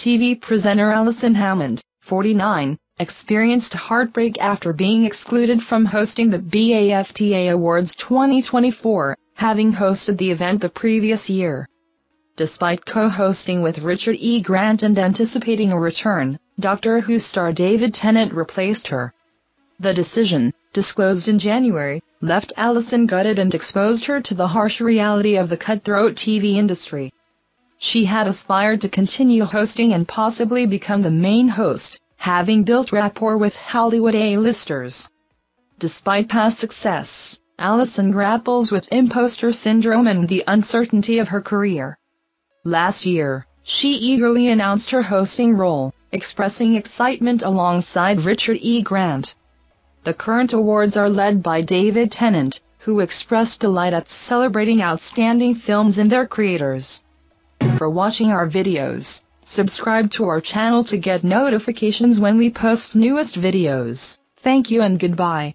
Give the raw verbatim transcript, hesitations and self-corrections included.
T V presenter Alison Hammond, forty-nine, experienced heartbreak after being excluded from hosting the BAFTA Awards twenty twenty-four, having hosted the event the previous year. Despite co-hosting with Richard E. Grant and anticipating a return, Doctor Who star David Tennant replaced her. The decision, disclosed in January, left Alison gutted and exposed her to the harsh reality of the cutthroat T V industry. She had aspired to continue hosting and possibly become the main host, having built rapport with Hollywood A-listers. Despite past success, Alison grapples with imposter syndrome and the uncertainty of her career. Last year, she eagerly announced her hosting role, expressing excitement alongside Richard E. Grant. The current awards are led by David Tennant, who expressed delight at celebrating outstanding films and their creators. For watching our videos, subscribe to our channel to get notifications when we post newest videos. Thank you and goodbye.